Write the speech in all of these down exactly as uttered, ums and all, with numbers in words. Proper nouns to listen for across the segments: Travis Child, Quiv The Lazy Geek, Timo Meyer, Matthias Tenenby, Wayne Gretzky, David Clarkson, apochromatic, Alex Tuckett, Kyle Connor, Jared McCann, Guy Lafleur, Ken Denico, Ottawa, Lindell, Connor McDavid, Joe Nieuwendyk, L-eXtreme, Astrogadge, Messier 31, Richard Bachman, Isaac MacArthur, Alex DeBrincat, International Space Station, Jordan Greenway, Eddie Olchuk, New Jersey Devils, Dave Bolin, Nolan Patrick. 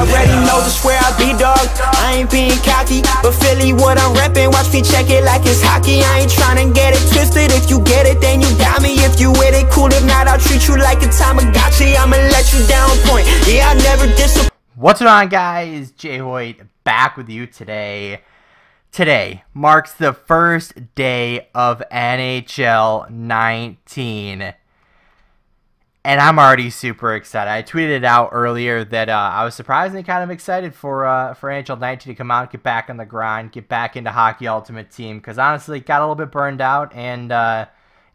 already know just where I be, dog. I ain't being cocky, but Philly, what I'm reppin', watch me check it like it's hockey. I ain't tryna get it twisted, if you get it, then you got me. If you with it, cool, if not, I'll treat you like a Tamagotchi. I'ma let you down, point, yeah, I never disappoint. What's going on, guys? Jay Hoyt back with you today. Today marks the first day of N H L nineteen. And I'm already super excited. I tweeted it out earlier that uh, I was surprisingly kind of excited for uh, for N H L nineteen to come out, get back on the grind, get back into Hockey Ultimate Team. Because honestly, got a little bit burned out, and uh,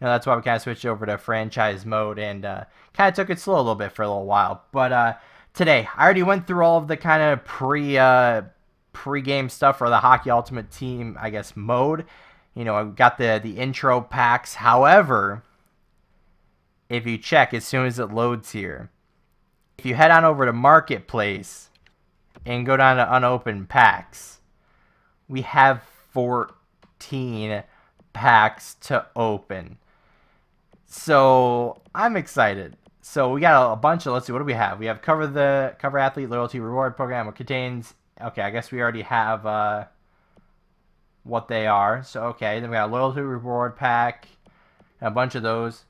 you know that's why we kind of switched over to franchise mode and uh, kind of took it slow a little bit for a little while. But uh, today, I already went through all of the kind of pre uh, pre-game stuff for the Hockey Ultimate Team, I guess, mode. You know, I got the the intro packs. However, if you check as soon as it loads here, if you head on over to Marketplace and go down to unopened packs, we have fourteen packs to open. So I'm excited. So we got a, a bunch of, let's see, what do we have? We have cover the cover athlete loyalty reward program. It contains, okay, I guess we already have uh, what they are. So okay, then we got a loyalty reward pack, a bunch of those.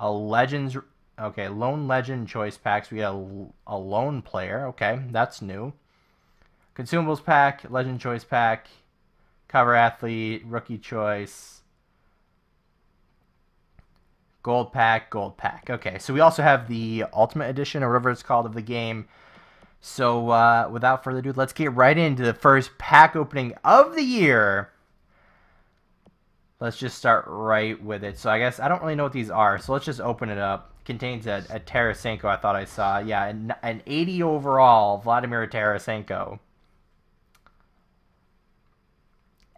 A Legends, okay, Lone Legend Choice Packs. We got a, a Lone Player, okay, that's new. Consumables Pack, Legend Choice Pack, Cover Athlete, Rookie Choice, Gold Pack, Gold Pack. Okay, so we also have the Ultimate Edition, or whatever it's called, of the game. So uh, without further ado, let's get right into the first pack opening of the year. Let's just start right with it. So I guess I don't really know what these are. So let's just open it up. Contains a, a Tarasenko, I thought I saw. Yeah, an, an eighty overall Vladimir Tarasenko.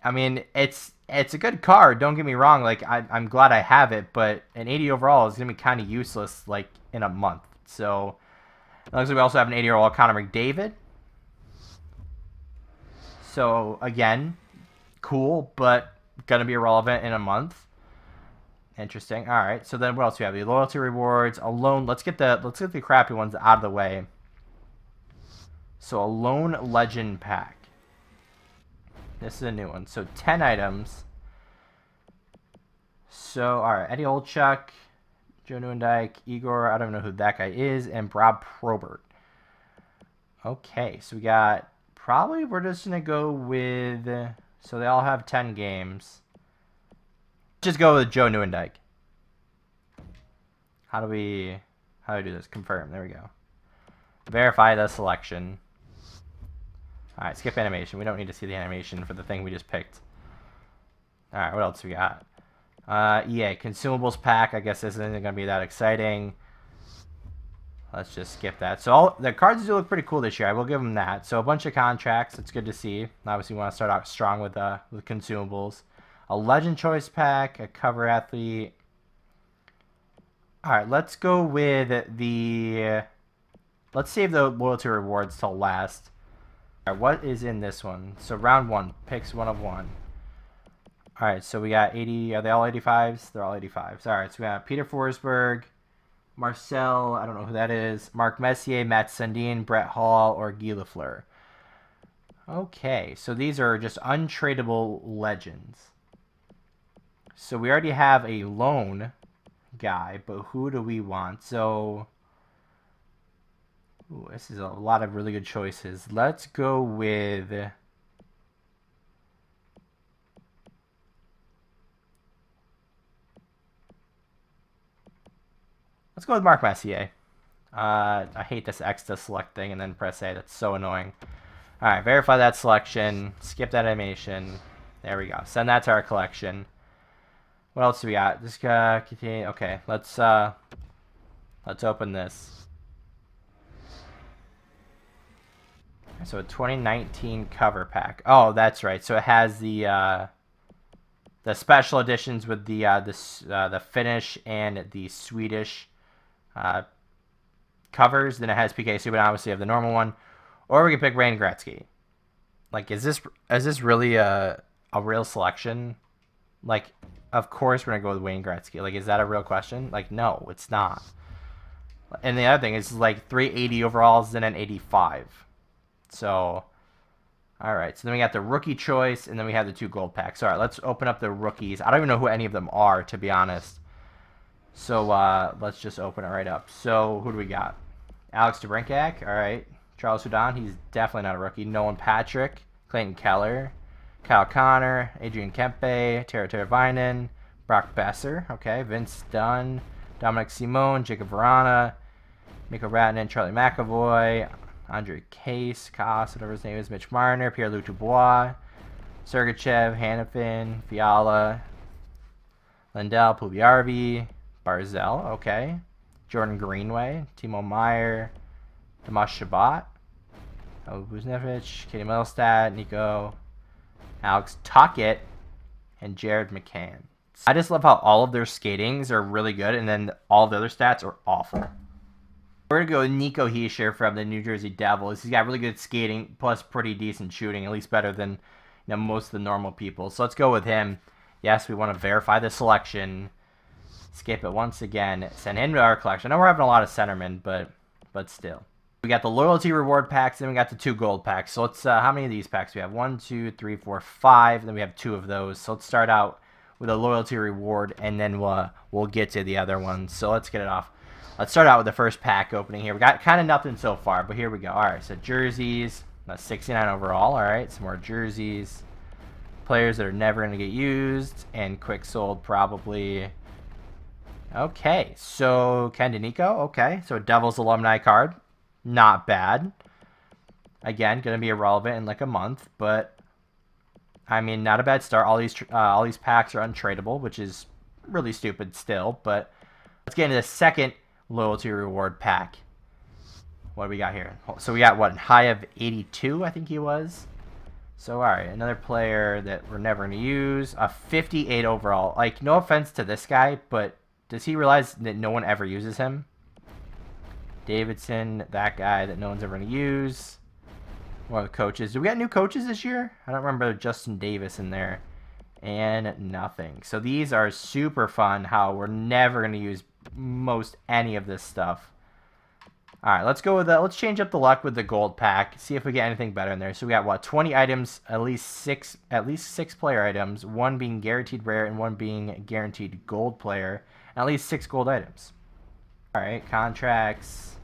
I mean, it's it's a good card. Don't get me wrong. Like I, I'm glad I have it, but an eighty overall is gonna be kind of useless like in a month. So it looks like we also have an eighty overall Connor McDavid. So again, cool, but gonna be irrelevant in a month. Interesting. All right, so then what else do we have? The loyalty rewards, a loan. Let's get the let's get the crappy ones out of the way. So a Lone Legend pack, this is a new one. So ten items. So all right, Eddie Olchuk, Joe Nieuwendyk, Igor, I don't know who that guy is, and Rob Probert. Okay, so we got, probably we're just gonna go with, so they all have ten games. Just go with Joe Nieuwendyk. How do we how do we do this? Confirm. There we go. Verify the selection. Alright, skip animation. We don't need to see the animation for the thing we just picked. Alright, what else we got? Uh yeah, consumables pack. I guess this isn't gonna be that exciting. Let's just skip that. So all, the cards do look pretty cool this year. I will give them that. So a bunch of contracts. It's good to see. Obviously, we want to start out strong with uh, with consumables. A Legend Choice Pack, a Cover Athlete. All right, let's go with the... Let's save the loyalty rewards till last. All right, what is in this one? So round one, picks one of one. All right, so we got eighty... Are they all eighty-fives? They're all eighty-fives. All right, so we got Peter Forsberg, Marcel, I don't know who that is, Mark Messier, Matt Sundin, Brett Hall, or Guy Lafleur. Okay, so these are just untradeable legends. So we already have a lone guy, but who do we want? So, ooh, this is a lot of really good choices. Let's go with... Let's go with Mark Messier. Uh, I hate this X to select thing and then press A. That's so annoying. All right, verify that selection. Skip that animation. There we go. Send that to our collection. What else do we got? Just uh, continue. Okay, let's uh, let's open this. So a twenty nineteen cover pack. Oh, that's right. So it has the uh, the special editions with the uh, this uh, the Finnish and the Swedish Uh, covers. Then it has P K Subban, obviously, of the normal one, or we can pick Wayne Gretzky. Like, is this is this really a a real selection? Like, of course we're gonna go with Wayne Gretzky. Like, is that a real question? Like, no, it's not. And the other thing is like three eighty overalls and an eighty-five. So, all right. So then we got the rookie choice, and then we have the two gold packs. All right, let's open up the rookies. I don't even know who any of them are, to be honest. So uh, let's just open it right up. So who do we got? Alex DeBrincat. All right. Charles Hudon. He's definitely not a rookie. Nolan Patrick. Clayton Keller. Kyle Connor. Adrian Kempe. Teravainen. Brock Besser. Okay. Vince Dunn. Dominic Simone. Jacob Varana. Mikko Rantanen. Charlie McAvoy. Andre Case. Koss. Whatever his name is. Mitch Marner. Pierre-Luc Dubois. Sergachev. Hannafin. Fiala. Lindell. Puliarvi. Barzell, okay. Jordan Greenway, Timo Meyer, Tomas Shabbat, Buznevich, Katie Middlestat, Nico, Alex Tuckett, and Jared McCann. I just love how all of their skatings are really good, and then all the other stats are awful. We're going to go with Nico Hischier from the New Jersey Devils. He's got really good skating, plus pretty decent shooting, at least better than you know, most of the normal people. So let's go with him. Yes, we want to verify the selection. Skip it once again. Send him to our collection. I know we're having a lot of centermen, but but still. We got the loyalty reward packs, and we got the two gold packs. So let's, uh, how many of these packs do we have? One, two, three, four, five. And then we have two of those. So let's start out with a loyalty reward, and then we'll, we'll get to the other ones. So let's get it off. Let's start out with the first pack opening here. We got kind of nothing so far, but here we go. All right, so jerseys. That's sixty-nine overall. All right, some more jerseys. Players that are never going to get used, and quick sold probably. Okay, so Ken DeNico, okay. So a Devils alumni card. Not bad. Again, going to be irrelevant in like a month, but I mean, not a bad start. All these uh, all these packs are untradeable, which is really stupid still, but let's get into the second loyalty reward pack. What do we got here? So we got, what, high of eighty-two, I think he was. So, all right, another player that we're never going to use. A fifty-eight overall. Like, no offense to this guy, but does he realize that no one ever uses him? Davidson, that guy that no one's ever going to use. One of the coaches. Do we got new coaches this year? I don't remember Justin Davis in there. And nothing. So these are super fun, how we're never going to use most any of this stuff. All right, let's go with that. Let's change up the luck with the gold pack. See if we get anything better in there. So we got, what, twenty items, at least six, at least six player items, one being guaranteed rare and one being guaranteed gold player. At least six gold items. All right, contracts.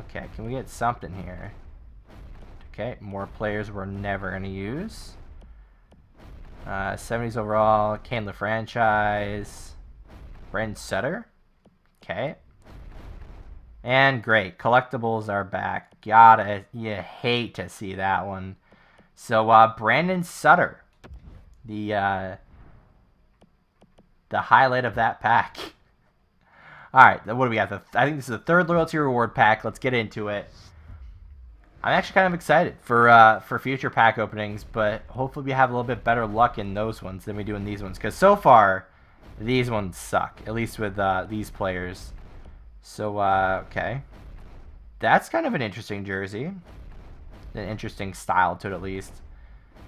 Okay, can we get something here? Okay, more players we're never going to use. Uh, seventies overall, Kane the franchise, Brandon Sutter. Okay. And great, collectibles are back. Gotta, you hate to see that one. So, uh, Brandon Sutter. The, uh... the highlight of that pack. All right, what do we got? The, I think this is the third loyalty reward pack. Let's get into it. I'm actually kind of excited for uh, for future pack openings, but hopefully we have a little bit better luck in those ones than we do in these ones, because so far these ones suck, at least with uh, these players. So, uh, okay. That's kind of an interesting jersey. An interesting style to it, at least.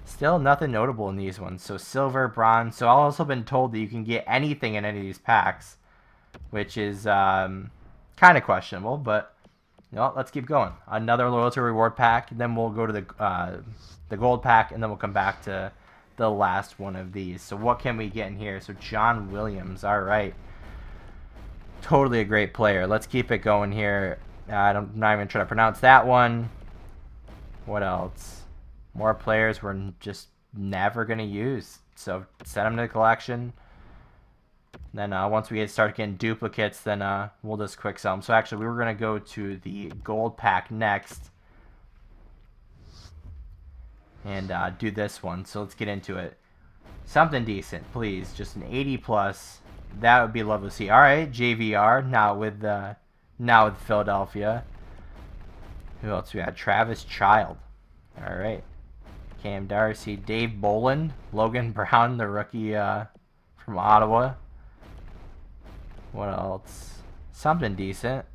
Still nothing notable in these ones. So silver, bronze. So I've also been told that you can get anything in any of these packs, which is um, kind of questionable. But you know, let's keep going. Another loyalty reward pack. Then we'll go to the uh, the gold pack, and then we'll come back to the last one of these. So what can we get in here? So John Williams. All right, totally a great player. Let's keep it going here. Uh, I don't, I'm not even trying to pronounce that one. What else? More players we're just never going to use. So send them to the collection. And then uh, once we get start getting duplicates, then uh, we'll just quick sell them. So actually, we were going to go to the gold pack next. And uh, do this one. So let's get into it. Something decent, please. Just an eighty plus. That would be lovely to see. All right, J V R. Now with, uh, now with Philadelphia. Who else we got? Travis Child. All right. Cam Darcy, Dave Bolin, Logan Brown, the rookie uh, from Ottawa. What else? Something decent.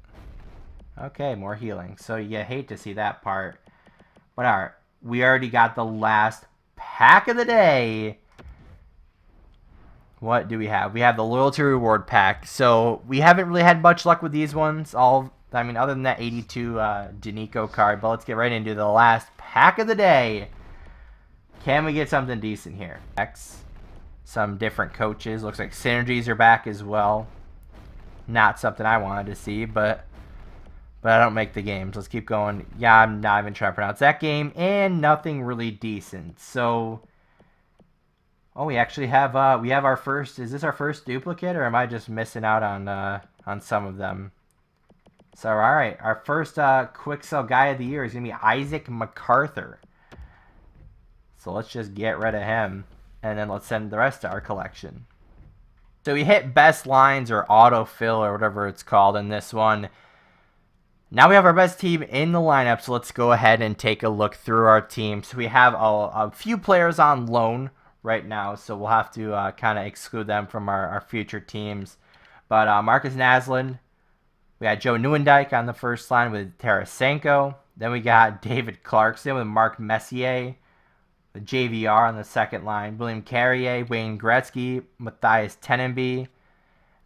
Okay, more healing. So you hate to see that part. But all right, we already got the last pack of the day. What do we have? We have the loyalty reward pack. So we haven't really had much luck with these ones. All I mean, other than that eighty-two uh, Danico card, but let's get right into the last pack of the day. Can we get something decent here? X, some different coaches. Looks like synergies are back as well. Not something I wanted to see, but but I don't make the games. Let's keep going. Yeah, I'm not even trying to pronounce that game, and nothing really decent. So, oh, we actually have uh, we have our first. Is this our first duplicate, or am I just missing out on uh, on some of them? So, all right, our first uh, quick sell guy of the year is gonna be Isaac MacArthur. So let's just get rid of him, and then let's send the rest to our collection. So we hit best lines or autofill or whatever it's called in this one. Now we have our best team in the lineup, so let's go ahead and take a look through our team. So we have a, a few players on loan right now, so we'll have to uh, kind of exclude them from our, our future teams. But uh, Marcus Naslund, we got Joe Nieuwendyk on the first line with Tarasenko. Then we got David Clarkson with Mark Messier. The J V R on the second line, William Carrier, Wayne Gretzky, Matthias Tenenby. And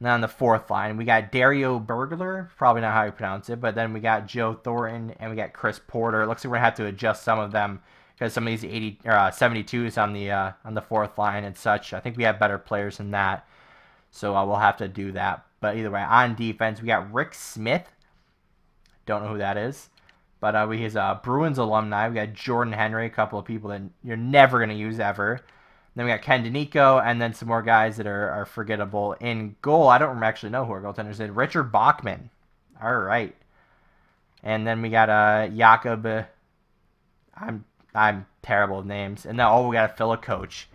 then on the fourth line, we got Dario Bergler, probably not how you pronounce it, but then we got Joe Thornton and we got Chris Porter. It looks like we're gonna have to adjust some of them because some of these eighty or uh, seventy-twos on the uh, on the fourth line and such. I think we have better players than that, so uh, we'll have to do that. But either way, on defense we got Rick Smith. Don't know who that is. But uh, we he's a Bruins alumni. We got Jordan Henry, a couple of people that you're never going to use ever. Then we got Ken DeNico, and then some more guys that are, are forgettable. In goal, I don't actually know who our goaltenders is. Richard Bachman. All right. And then we got uh, Jacob. Uh, I'm I'm terrible with names. And then, oh, we got to fill a coach.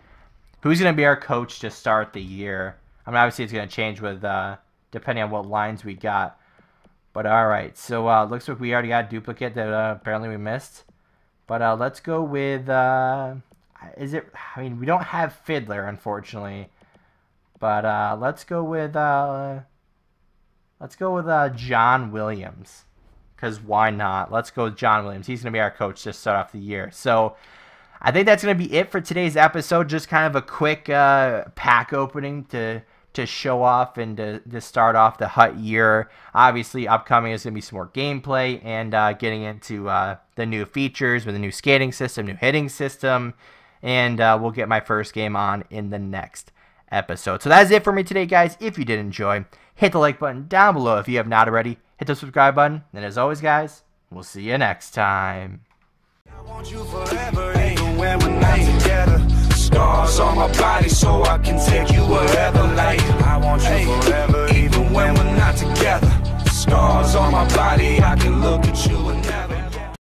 Who's going to be our coach to start the year? I mean, obviously it's going to change with uh, depending on what lines we got. But all right, so uh, looks like we already got a duplicate that uh, apparently we missed. But uh, let's go with, uh, is it, I mean, we don't have Fiddler, unfortunately. But uh, let's go with, uh, let's go with uh, John Williams. Because why not? Let's go with John Williams. He's going to be our coach to start off the year. So I think that's going to be it for today's episode. Just kind of a quick uh, pack opening to... to show off and to, to start off the Hut year. Obviously, upcoming is going to be some more gameplay and uh, getting into uh, the new features with the new skating system, new hitting system, and uh, we'll get my first game on in the next episode. So that's it for me today, guys. If you did enjoy, hit the like button down below. If you have not already, hit the subscribe button. And as always, guys, we'll see you next time. I want you forever, even when we're not together. Scars on my body so I can take you wherever. Like I want you forever, even when we're not together. Scars on my body, I can look at you and